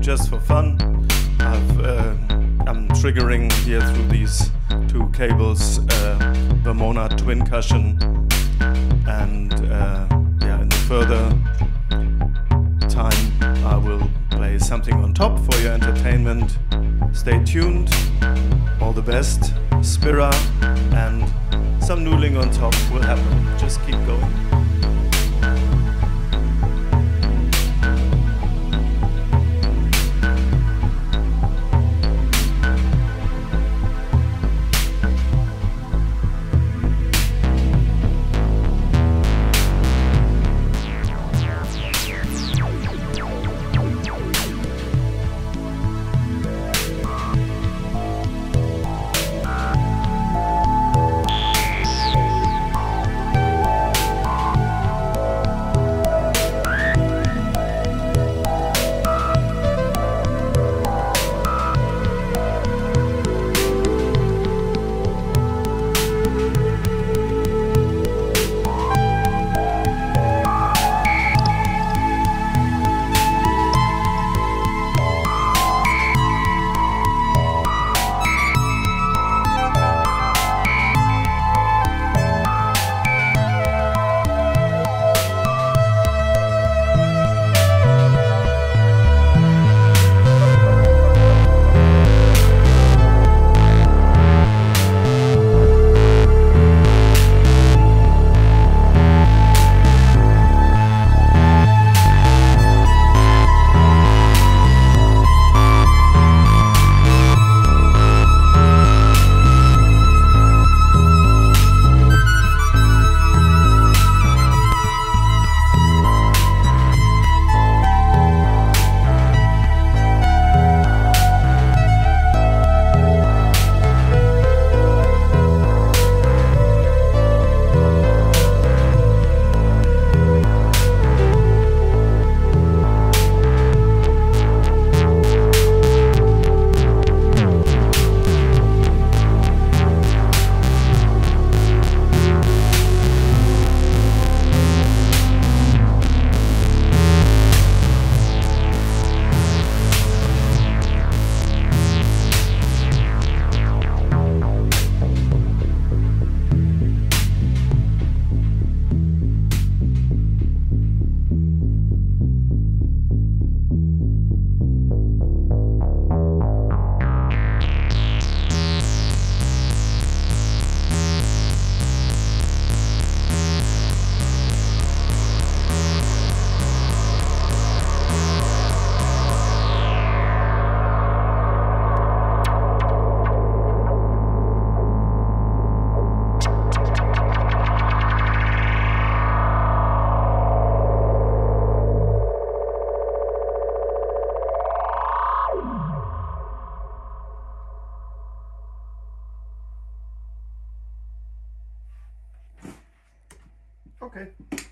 just for fun. I'm triggering here through these two cables Vermona Twincussion, and yeah, in the further time I will play something on top for your entertainment. Stay tuned, all the best. Spyra and some noodling on top will happen. Just keep going. Okay.